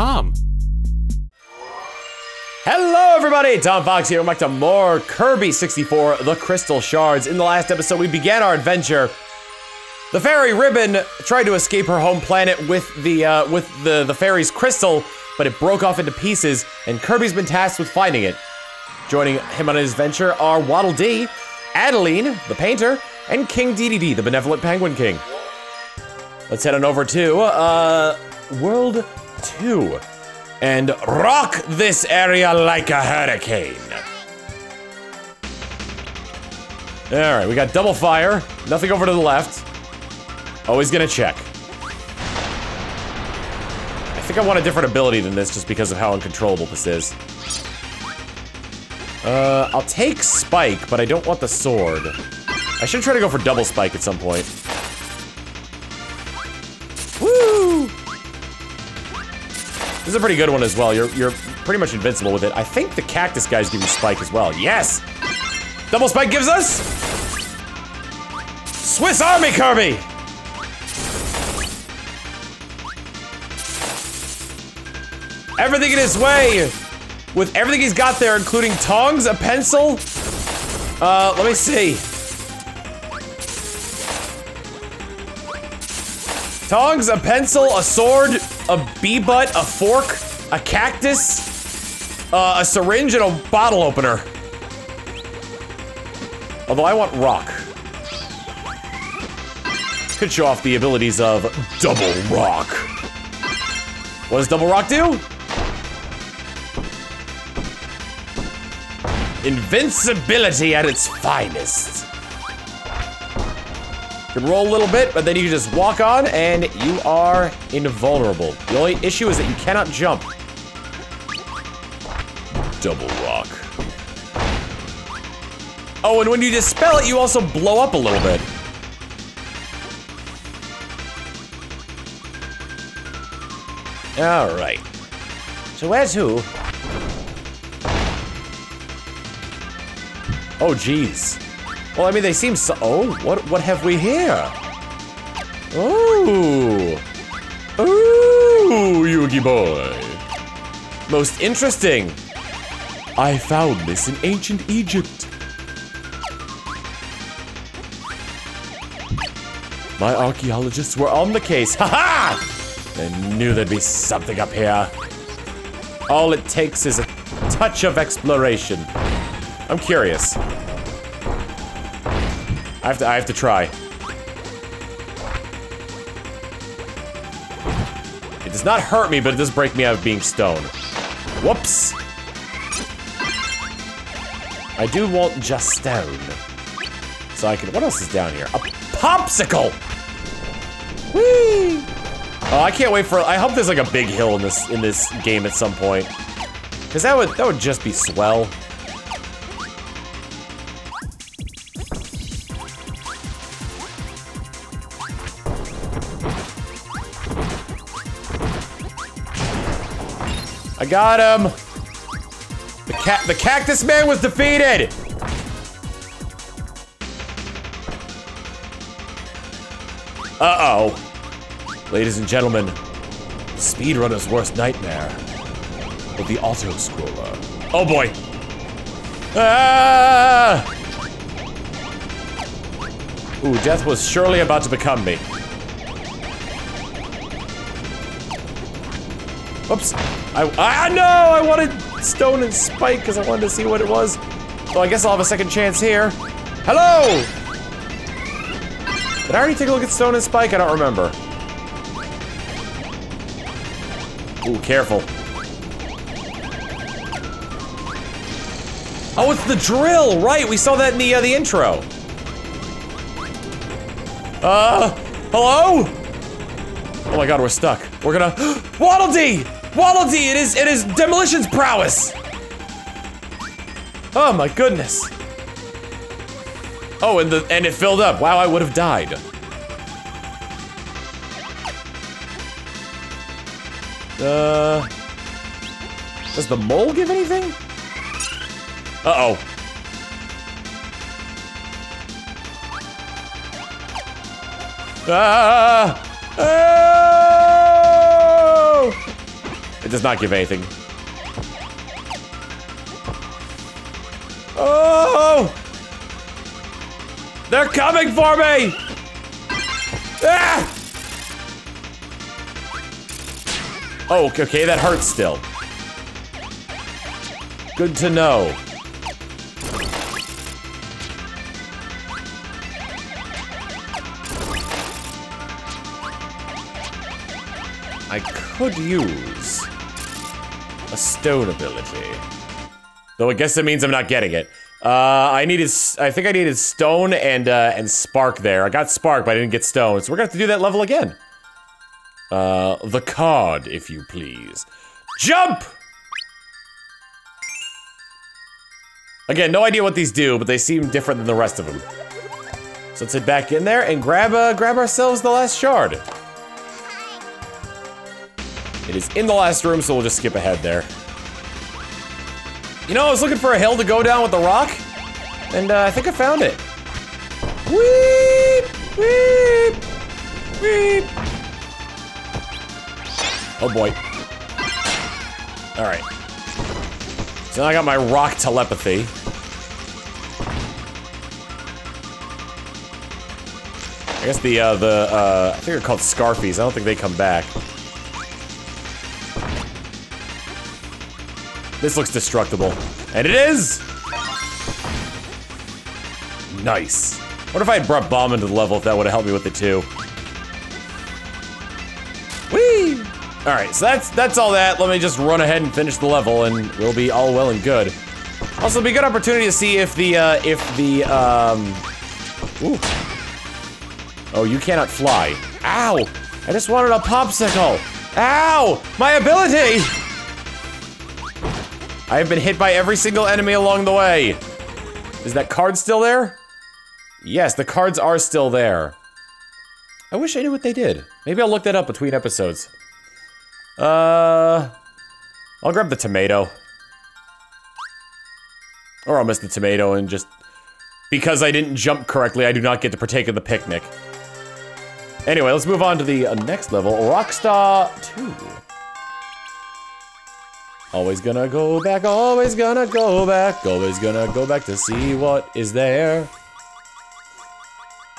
Tom. Hello everybody, Tom Fox here. Welcome back to more Kirby 64: The Crystal Shards. In the last episode, we began our adventure. The Fairy Ribbon tried to escape her home planet with the fairy's crystal, but it broke off into pieces, and Kirby's been tasked with finding it. Joining him on his adventure are Waddle Dee, Adeleine, the painter, and King Dedede, the benevolent penguin king. Let's head on over to World 2 and rock this area like a hurricane. All right, we got double fire, nothing over to the left. Always gonna check. I think I want a different ability than this just because of how uncontrollable this is. I'll take Spike, but I don't want the sword. I should try to go for double Spike at some point. Woo! This is a pretty good one as well. You're pretty much invincible with it. I think the cactus guys give you Spike as well. Yes! Double Spike gives us Swiss Army Kirby! Everything in his way! With everything he's got there, including tongs, a pencil. Let me see. Tongs, a pencil, a sword, a bee butt, a fork, a cactus, a syringe, and a bottle opener. Although I want rock. Could show off the abilities of double rock. What does double rock do? Invincibility at its finest. You can roll a little bit, but then you just walk on and you are invulnerable. The only issue is that you cannot jump. Double rock. Oh, and when you dispel it, you also blow up a little bit. All right. So where's who? Oh, geez. Well, I mean, they seem so... Oh, what have we here? Ooh. Ooh, Yugi boy. Most interesting. I found this in ancient Egypt. My archaeologists were on the case. Ha-ha! I knew there'd be something up here. All it takes is a touch of exploration. I'm curious. I have to try. It does not hurt me, but it does break me out of being stone. Whoops. I do want just stone. So I can, what else is down here? A popsicle! Whee! Oh, I can't wait for, I hope there's like a big hill in this game at some point. Cause that would just be swell. I got him! The cactus man was defeated! Uh-oh. Ladies and gentlemen, the speedrunner's worst nightmare. With the auto-scroller. Oh boy! Ah! Ooh, death was surely about to become me. Whoops. I know I wanted stone and spike because I wanted to see what it was. So I guess I'll have a second chance here. Hello! Did I already take a look at stone and spike? I don't remember. Ooh, careful. Oh, it's the drill, right? We saw that in the intro. Hello? Oh my god, we're stuck. We're gonna- Waddle Dee! Waddle Dee, it is demolition's prowess! Oh my goodness. Oh, and it filled up. Wow, I would have died. Does the mole give anything? Uh-oh. Ah! Oh! It does not give anything. Oh! They're coming for me! Ah! Oh, okay, that hurts still. Good to know. I could use a stone ability. Though I guess it means I'm not getting it. I think I needed stone and spark there. I got spark, but I didn't get stone, so we're gonna have to do that level again. The card, if you please. Jump! Again, no idea what these do, but they seem different than the rest of them. So let's head back in there and grab ourselves the last shard. It is in the last room, so we'll just skip ahead there. You know, I was looking for a hill to go down with the rock, and I think I found it. Weep! Weep! Weep! Oh boy. Alright. So now I got my rock telepathy. I guess I think they're called Scarfies. I don't think they come back. This looks destructible. And it is! Nice. What if I had brought Bomb into the level if that would have helped me with it too? Whee! Alright, so that's all that. Let me just run ahead and finish the level and we'll be all well and good. Also, it'll be a good opportunity to see if the, Ooh. Oh, you cannot fly. Ow! I just wanted a popsicle! Ow! My ability! I have been hit by every single enemy along the way. Is that card still there? Yes, the cards are still there. I wish I knew what they did. Maybe I'll look that up between episodes. I'll grab the tomato. Or I'll miss the tomato and just... Because I didn't jump correctly, I do not get to partake of the picnic. Anyway, let's move on to the next level, Rockstar 2. Always gonna go back, always gonna go back, always gonna go back to see what is there.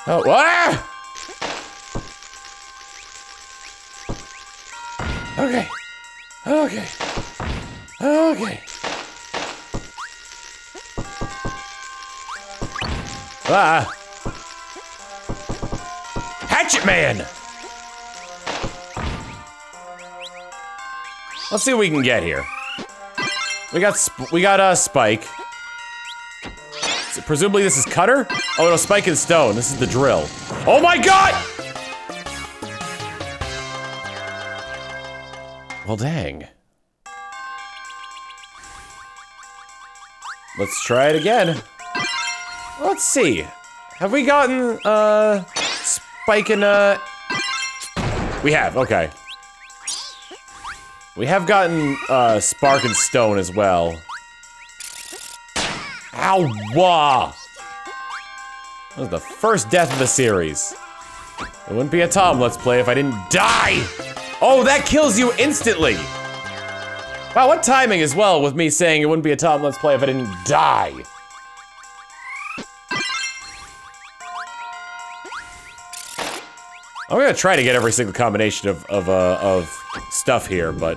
Oh, ah! Okay. Okay. Okay. Ah. Hatchet Man! Let's see what we can get here. We got Spike. So presumably this is Cutter? Oh no, Spike and Stone. This is the drill. Oh my god! Well, dang. Let's try it again. Let's see. Have we gotten, Spike and, We have, okay. We have gotten, Spark and Stone as well. Ow-wah! That was the first death of the series. It wouldn't be a Tom Let's Play if I didn't die! Oh, that kills you instantly! Wow, what timing as well with me saying it wouldn't be a Tom Let's Play if I didn't die. I'm gonna try to get every single combination of stuff here, but...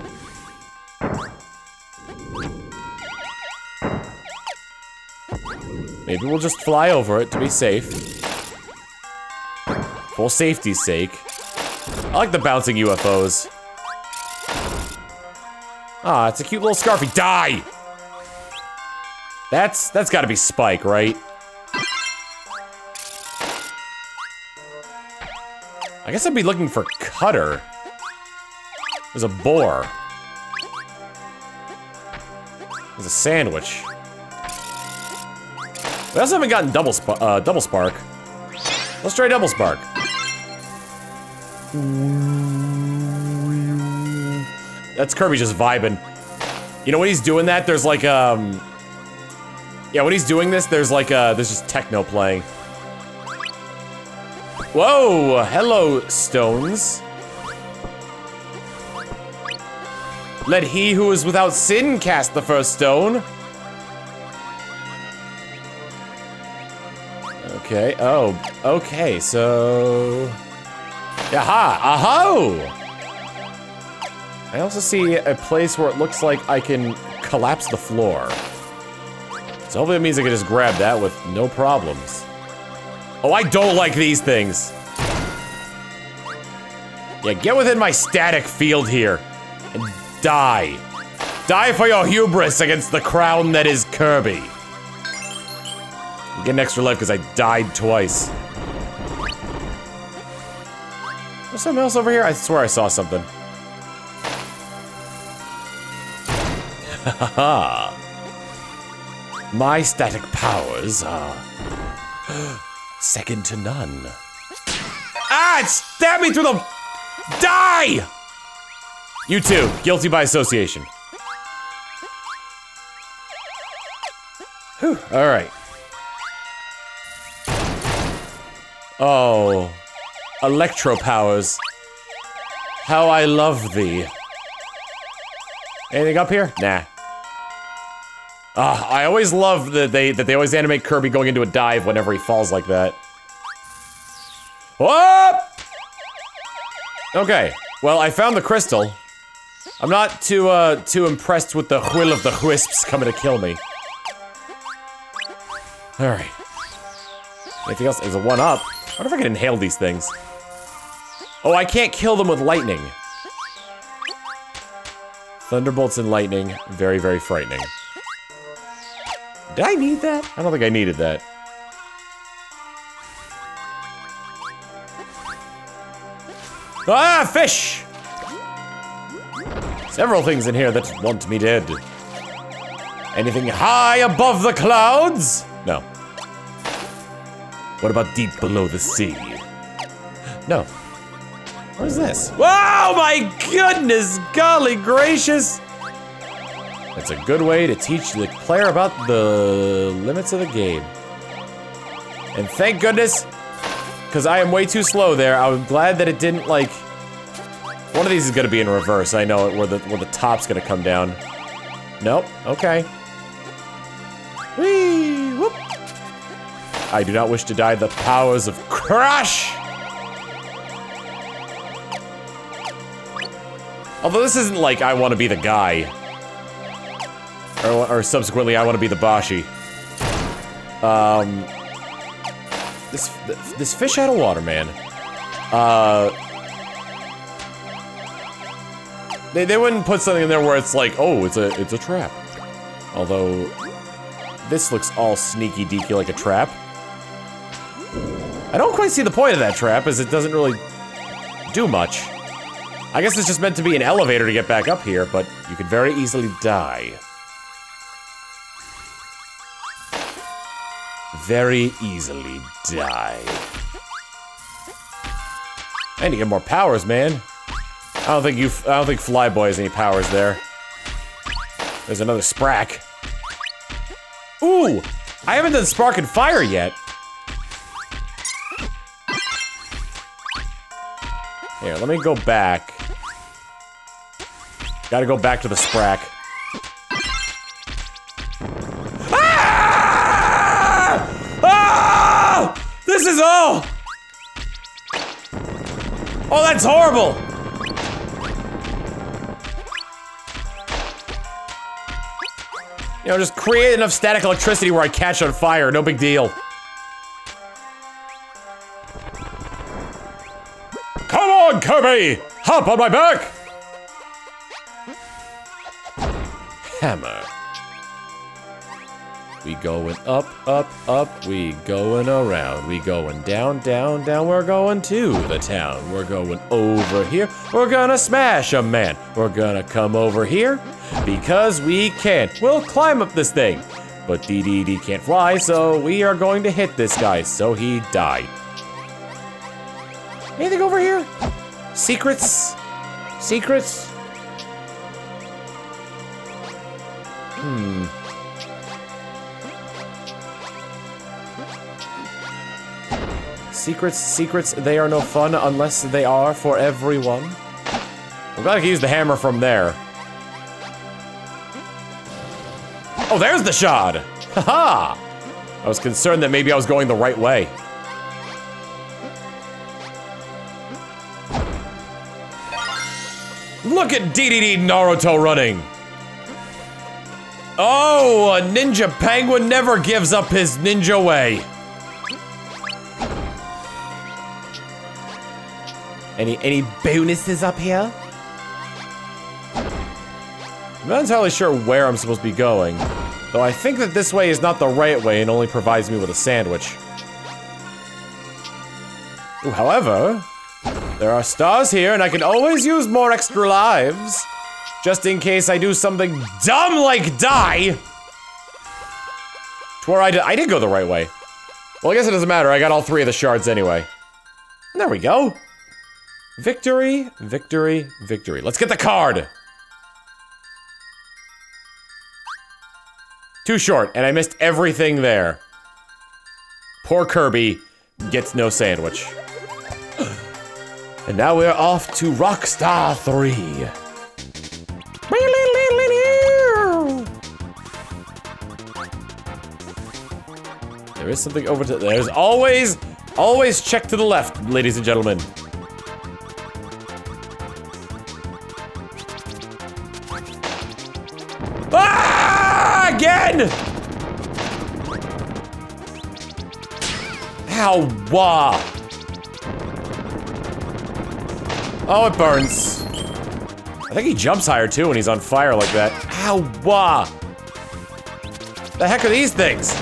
Maybe we'll just fly over it to be safe. For safety's sake. I like the bouncing UFOs. Ah, it's a cute little Scarfy. Die! That's gotta be Spike, right? I guess I'd be looking for Cutter. There's a boar. There's a sandwich. We also haven't gotten double spark. Let's try double spark. That's Kirby just vibing. You know when he's doing that, there's like yeah, when he's doing this, there's like there's just techno playing. Whoa, hello, stones. Let he who is without sin cast the first stone. Okay, oh, okay, so... Aha! Aho! I also see a place where it looks like I can collapse the floor. So hopefully it means I can just grab that with no problems. Oh, I don't like these things! Yeah, get within my static field here, and die. Die for your hubris against the crown that is Kirby. Get an extra life because I died twice. There's something else over here? I swear I saw something. Haha. My static powers are second to none. Ah, it stabbed me through the... Die! You too, guilty by association. Whew, alright. Oh, electro powers. How I love thee. Anything up here? Nah. I always love that they always animate Kirby going into a dive whenever he falls like that. Whoop! Okay, well, I found the crystal. I'm not too impressed with the Will of the Wisps coming to kill me. Alright. Anything else? There's a one-up. I wonder if I can inhale these things. Oh, I can't kill them with lightning. Thunderbolts and lightning, very, very frightening. Did I need that? I don't think I needed that. Ah, fish! Several things in here that want me dead. Anything high above the clouds? No. What about deep below the sea? No. What is this? Oh my goodness, golly gracious! That's a good way to teach the player about the limits of the game. And thank goodness, because I am way too slow there. I'm glad that it didn't, like... One of these is gonna be in reverse, I know it, where the top's gonna come down. Nope, okay. Whee! Whoop! I do not wish to die the powers of Crush! Although this isn't like I want to be the guy. Or subsequently, I want to be the Boshi. This fish out of water, man. They wouldn't put something in there where it's like, oh, it's a trap. Although this looks all sneaky deaky like a trap. I don't quite see the point of that trap, as it doesn't really do much. I guess it's just meant to be an elevator to get back up here, but you could very easily die. Very easily die. I need to get more powers, man. I don't think Flyboy has any powers there. There's another Sprack. Ooh! I haven't done Spark and Fire yet. Here, let me go back. Gotta go back to the Sprack. This is all! Oh, that's horrible! You know, just create enough static electricity where I catch on fire, no big deal. Come on, Kirby! Hop on my back! Hammer. We going up, up, up, we going around, we going down, down, down, we're going to the town, we're going over here, we're gonna smash a man, we're gonna come over here, because we can. We'll climb up this thing, but Dedede can't fly, so we are going to hit this guy, so he died. Anything over here? Secrets? Secrets? Secrets, secrets, they are no fun unless they are for everyone. I'm glad I can use the hammer from there. Oh, there's the shard! Haha! I was concerned that maybe I was going the right way. Look at DDD Naruto running! Oh, a ninja penguin never gives up his ninja way. Any bonuses up here? I'm not entirely sure where I'm supposed to be going, though I think that this way is not the right way and only provides me with a sandwich. Ooh, however, there are stars here and I can always use more extra lives. Just in case I do something dumb like die! To where I did go the right way. Well, I guess it doesn't matter, I got all three of the shards anyway. And there we go. Victory, victory, victory. Let's get the card! Too short, and I missed everything there. Poor Kirby gets no sandwich. And now we're off to Rockstar 3. There is something over to- there's always check to the left, ladies and gentlemen. Ah! Again! Ow! Wah! Oh, it burns. I think he jumps higher too when he's on fire like that. Ow! Wah! The heck are these things?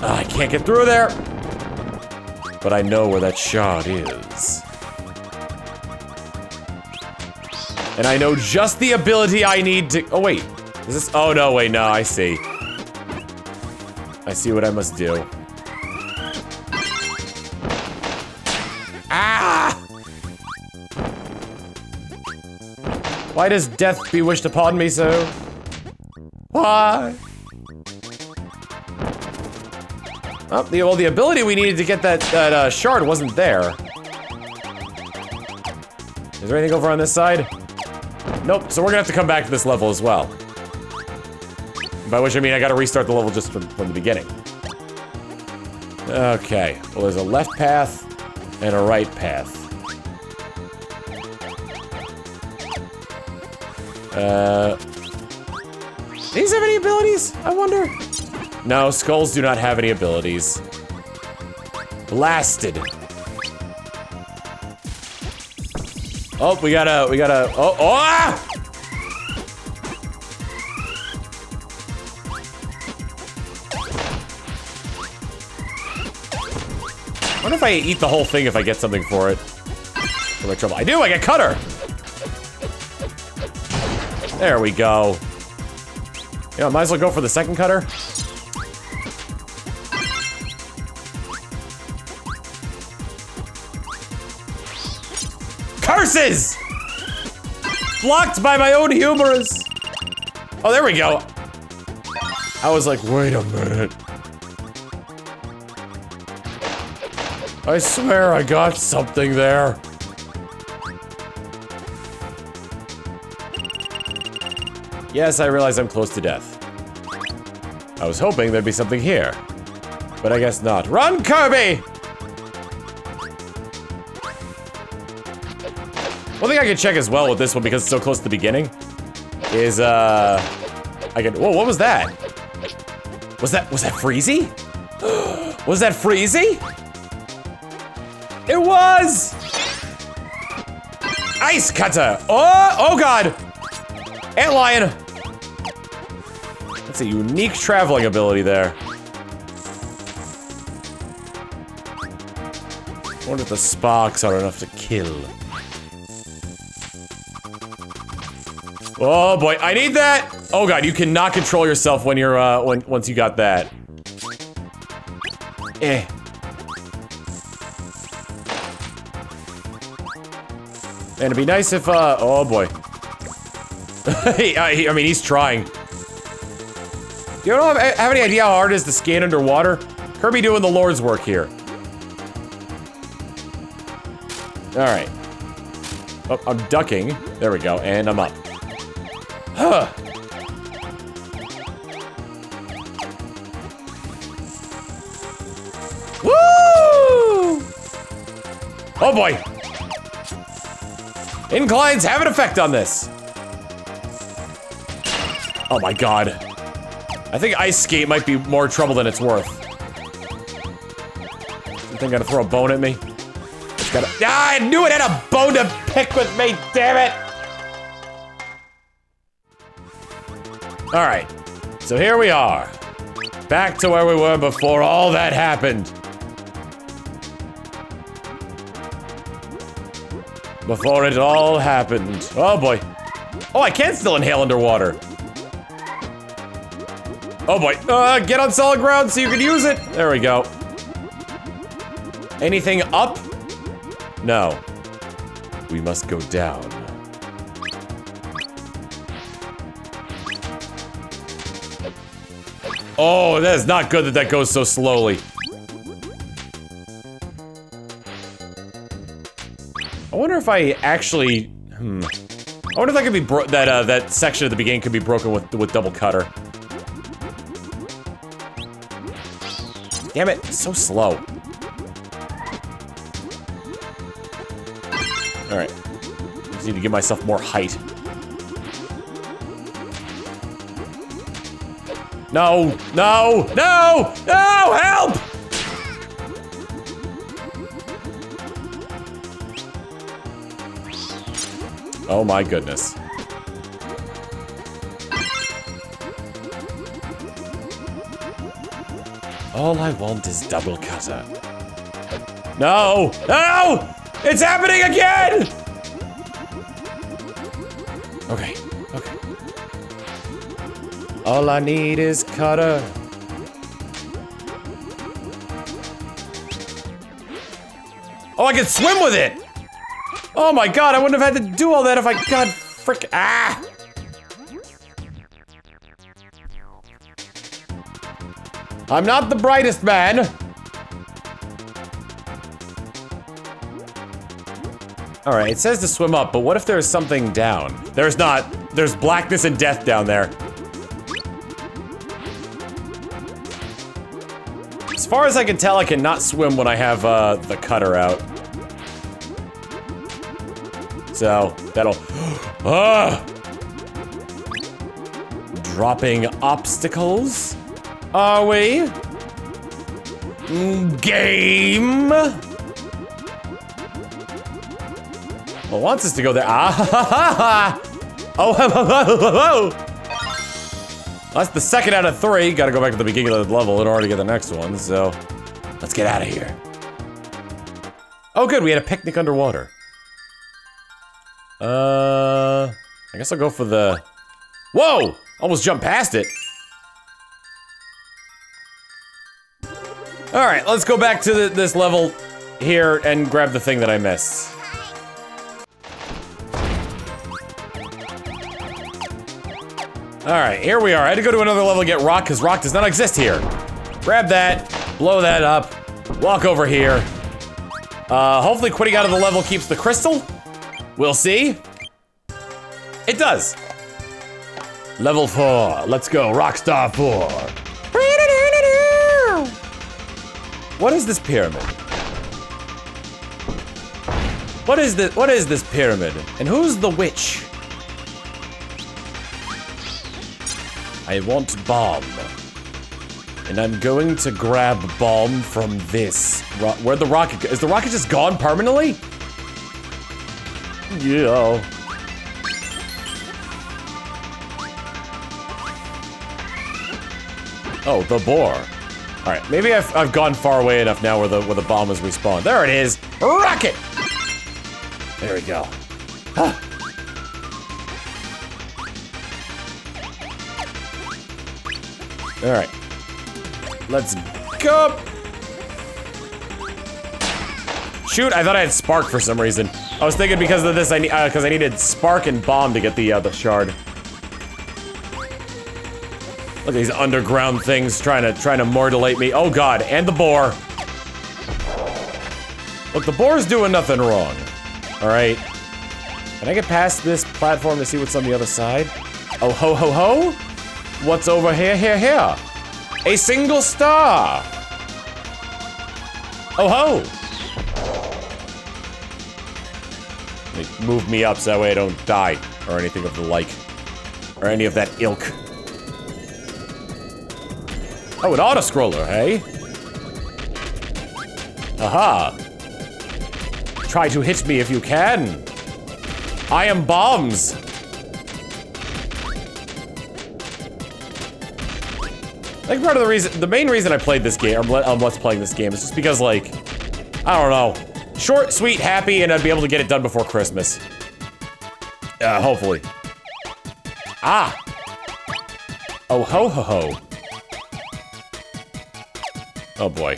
I can't get through there, but I know where that shard is. And I know just the ability I need to, oh wait, is this, oh no, wait, no, I see. I see what I must do. Ah! Why does death be wished upon me so? Why? Oh, well, the ability we needed to get that shard wasn't there. Is there anything over on this side? Nope, so we're gonna have to come back to this level as well. By which I mean I gotta restart the level just from the beginning. Okay, well there's a left path and a right path. These have any abilities, I wonder? No, skulls do not have any abilities. Blasted. Oh, we gotta, oh, oh! Ah! I wonder if I eat the whole thing if I get something for it. For my trouble. I do, I get cutter! There we go. You know, might as well go for the second cutter. Curses! Blocked by my own humorous. Oh, there we go. I was like, wait a minute. I swear I got something there. Yes, I realize I'm close to death. I was hoping there'd be something here, but I guess not. Run, Kirby! One thing I can check as well with this one, because it's so close to the beginning, is, I can- whoa, what was that? Was that Freezy? Was that Freezy? It was! Ice Cutter! Oh, oh god! Antlion! That's a unique traveling ability there. I wonder if the sparks are enough to kill. Oh boy, I need that! Oh god, you cannot control yourself when you're, once you got that. Eh. And it'd be nice if, oh boy. I mean, he's trying. You don't have any idea how hard it is to scan underwater? Kirby doing the Lord's work here. Alright. Oh, I'm ducking. There we go, and I'm up. Huh. Oh boy. Inclines have an effect on this. Oh my god. I think Ice Skate might be more trouble than it's worth. You think I'm gonna throw a bone at me? It's gotta, ah, I knew it had a bone to pick with me, damn it! Alright, so here we are. Back to where we were before all that happened. Before it all happened. Oh boy. Oh, I can still inhale underwater. Oh boy, get on solid ground so you can use it. There we go. Anything up? No. We must go down. Oh, that is not good that that goes so slowly. I wonder if I actually, I wonder if that could be, that section at the beginning could be broken with double cutter. Damn it, it's so slow. Alright. Just need to give myself more height. No! No! No! No! Help! Oh my goodness. All I want is double cutter. No! No! It's happening again! Okay, okay. All I need is cutter. Oh, I can swim with it! Oh my god, I wouldn't have had to do all that if I... God, frick... Ah! I'm not the brightest man. All right, it says to swim up, but what if there's something down? There's not. There's blackness and death down there. As far as I can tell, I cannot swim when I have the cutter out. So, that'll... Dropping obstacles? Are we? Game? Well, wants us to go there. Ah ha ha ha! Oh ho ho ho ho! That's the second out of three. Gotta go back to the beginning of the level in order to get the next one, so... Let's get out of here. Oh good, we had a picnic underwater. I guess I'll go for the... Whoa! Almost jumped past it. All right, let's go back to this level here and grab the thing that I missed. All right, here we are. I had to go to another level to get rock, because rock does not exist here. Grab that, blow that up, walk over here. Hopefully quitting out of the level keeps the crystal. We'll see. It does. Level 4, let's go, Rockstar 4. What is this pyramid? What is this pyramid? And who's the witch? I want bomb. And I'm going to grab bomb from this. Where'd the rocket go? Is the rocket just gone permanently? Yeah. Oh, the boar. All right, maybe I've gone far away enough now where the bomb is respawned. There it is, rocket. There we go. Huh. All right, let's go. Shoot, I thought I had spark for some reason. I was thinking because of this, I needed spark and bomb to get the shard. Look at these underground things trying to mutilate me. Oh god, and the boar. Look, the boar's doing nothing wrong. All right. Can I get past this platform to see what's on the other side? Oh ho ho ho! What's over here? Here. A single star. Oh ho! move me up so that way I don't die or anything of the like. Or any of that ilk. Oh, an auto-scroller, hey? Aha! Try to hit me if you can! I am bombs! I think part of the reason, the main reason I played this game, or I'm let's playing this game, is just because, like, I don't know. Short, sweet, happy, and I'd be able to get it done before Christmas. Hopefully. Ah! Oh ho ho ho. Oh boy.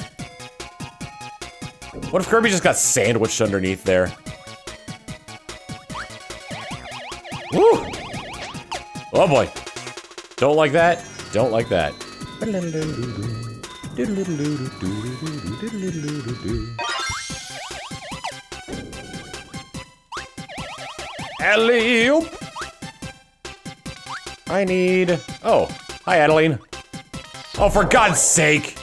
What if Kirby just got sandwiched underneath there? Woo! Oh boy. Don't like that. Don't like that. Alley-oop! I need... Oh, hi Adeleine. Oh, for God's sake!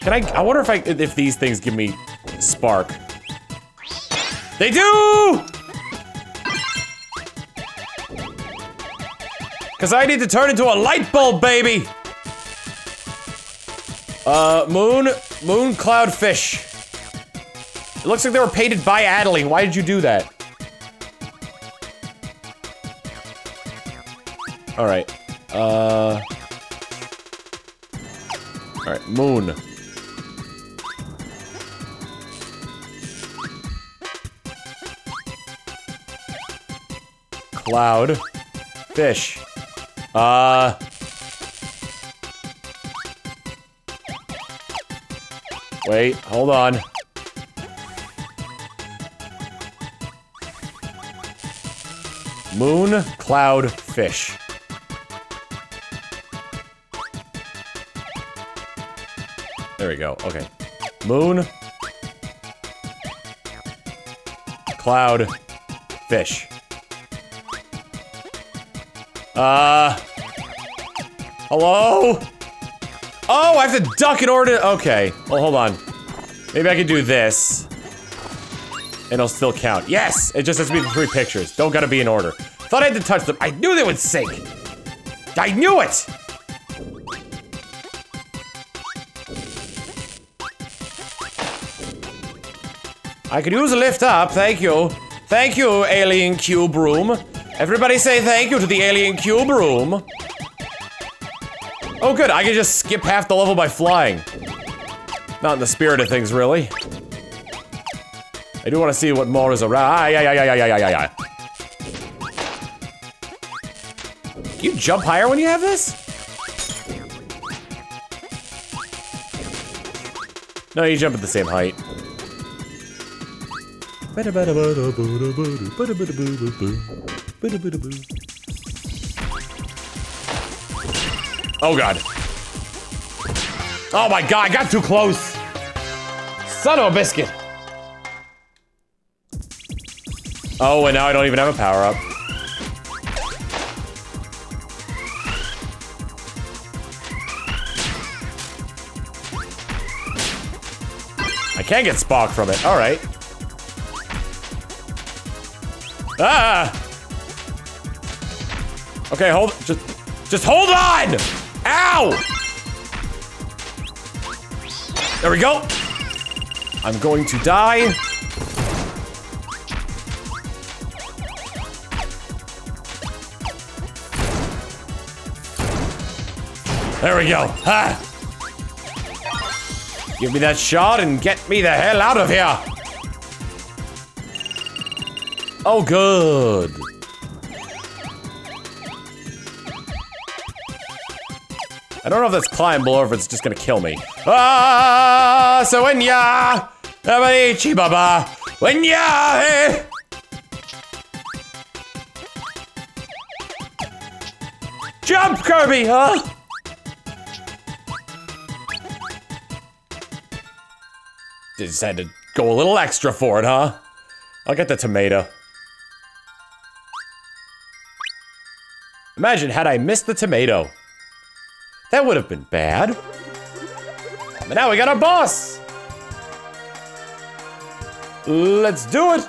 Can I wonder if if these things give me spark. They do! Cause I need to turn into a light bulb, baby! Moon cloud fish. It looks like they were painted by Adeleine. Why did you do that? Alright, alright, moon. Cloud. Fish. Wait, hold on. Moon, cloud, fish. There we go, okay. Moon. Cloud. Fish. Hello? Oh, I have to duck in order to, okay. Well, hold on. Maybe I can do this. And it'll still count. Yes! It just has to be the three pictures. Don't gotta be in order. Thought I had to touch them. I knew they would sink! I knew it! I could use a lift up, thank you. Thank you, alien cube room. Everybody say thank you to the alien cube room. Oh good, I can just skip half the level by flying. Not in the spirit of things, really. I do want to see what more is around. Can you jump higher when you have this? No, you jump at the same height. Oh god. Oh my god, I got too close! Son of a biscuit! Oh, and now I don't even have a power-up. I can't get Spock from it, alright. Ah! Okay, just hold on! Ow! There we go. I'm going to die. There we go. Ha! Ah. Give me that shard and get me the hell out of here. Oh, good. I don't know if that's climbable or if it's just gonna kill me. Ah, so when ya, Abaichi Baba, when ya, hey. Jump, Kirby, huh? Just had to go a little extra for it, huh? I'll get the tomato. Imagine had I missed the tomato. That would have been bad. But now we got our boss! Let's do it!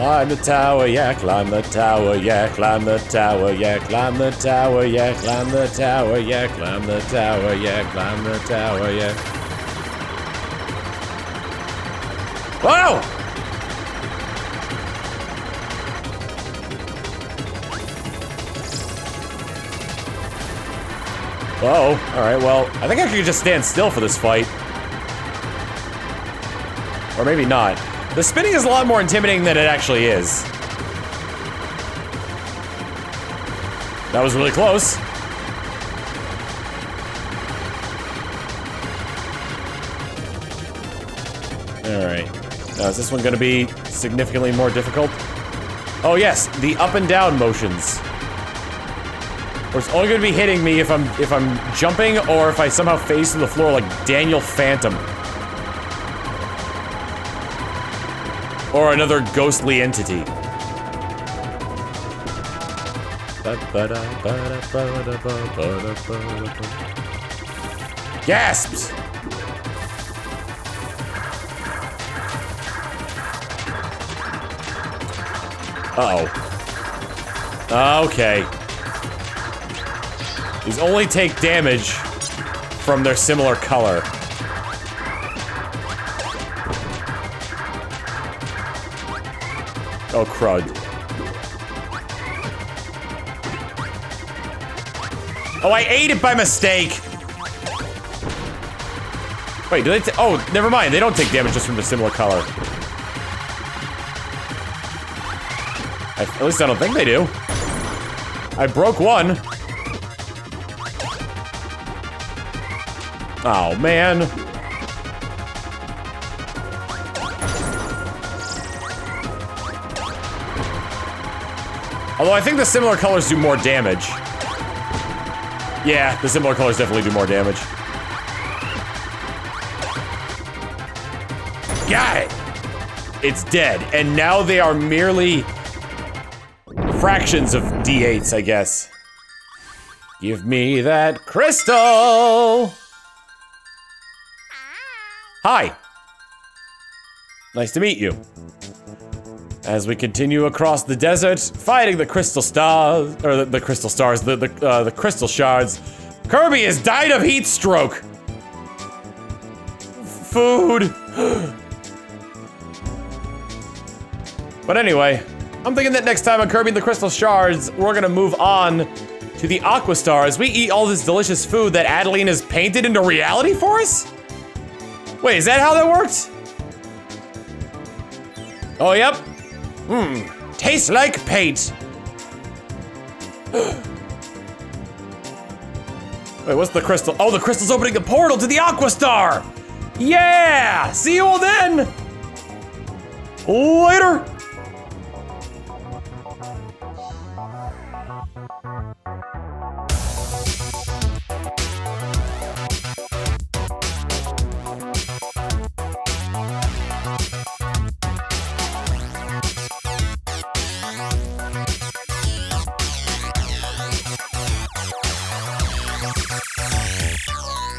Climb the tower, yeah, climb the tower, yeah, climb the tower, yeah, climb the tower, yeah, climb the tower, yeah, climb the tower, yeah, climb the tower, yeah. Wow! Uh-oh. Alright, well, I think I could just stand still for this fight. Or maybe not. The spinning is a lot more intimidating than it actually is. That was really close. Alright. Now, is this one gonna be significantly more difficult? Oh yes, the up and down motions. Or it's only gonna be hitting me if I'm jumping or if I somehow face to the floor like Daniel Phantom. Or another ghostly entity. Gasps! Uh-oh. Okay. These only take damage from their similar color. Oh, crud. Oh, I ate it by mistake! Wait, do they take- oh, never mind, they don't take damage just from the similar color. At least I don't think they do. I broke one. Oh, man. Although I think the similar colors do more damage. Yeah, the similar colors definitely do more damage. Got it! It's dead, and now they are merely fractions of D8s, I guess. Give me that crystal! Hi! Nice to meet you. As we continue across the desert, fighting the Crystal Stars, or the Crystal Stars, the Crystal Shards, Kirby has died of heat stroke! Food! But anyway, I'm thinking that next time on Kirby and the Crystal Shards, we're gonna move on to the Aqua Stars. We eat all this delicious food that Adeleine has painted into reality for us? Wait, is that how that worked? Oh, yep. Hmm. Tastes like paint. Wait, what's the crystal? Oh, the crystal's opening the portal to the Aqua Star! Yeah! See you all then! Later!